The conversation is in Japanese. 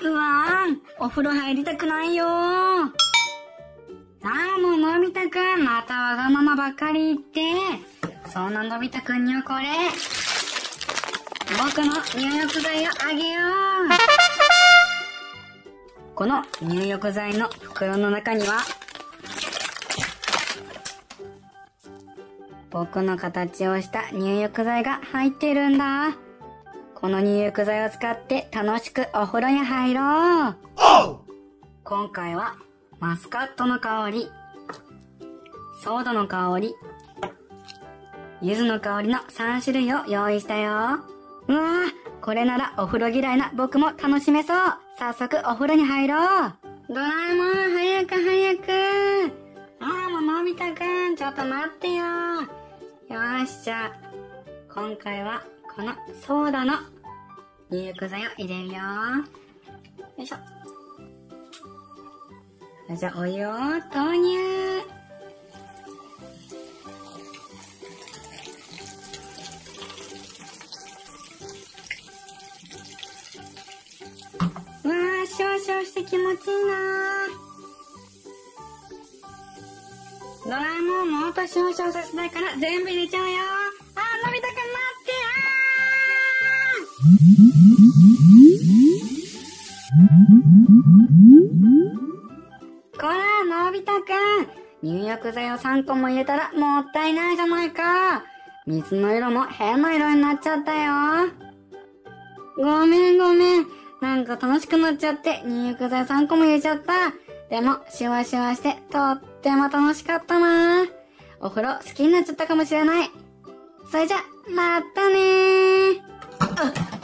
うわー、お風呂入りたくないよー。あー、もうのび太くん、またわがままばっかり言って。そんなのび太くんにはこれ。僕の入浴剤をあげよう。この入浴剤の袋の中には、僕の形をした入浴剤が入ってるんだ。この入浴剤を使って楽しくお風呂に入ろう。今回はマスカットの香り、ソードの香り、柚子の香りの3種類を用意したよ。うわぁ、これならお風呂嫌いな僕も楽しめそう。早速お風呂に入ろう。ドラえもん、早く早く。ああ、もうのび太くん、ちょっと待ってよ。よし、じゃあ、今回はこのソーダの入浴剤を入れるよ。よいしょ。じゃあ、お湯を投入。うわー、シュワシュワして気持ちいいなー。ドラえもん、もっとシュワシュワさせたいから全部入れちゃうよ。あー、のび太くん待って。こら、のび太くん、入浴剤を3個も入れたらもったいないじゃないか。水の色も変な色になっちゃったよ。ごめんごめん、なんか楽しくなっちゃって入浴剤3個も入れちゃった。でもシュワシュワしてとっても楽しかったな。お風呂好きになっちゃったかもしれない。それじゃまたねー。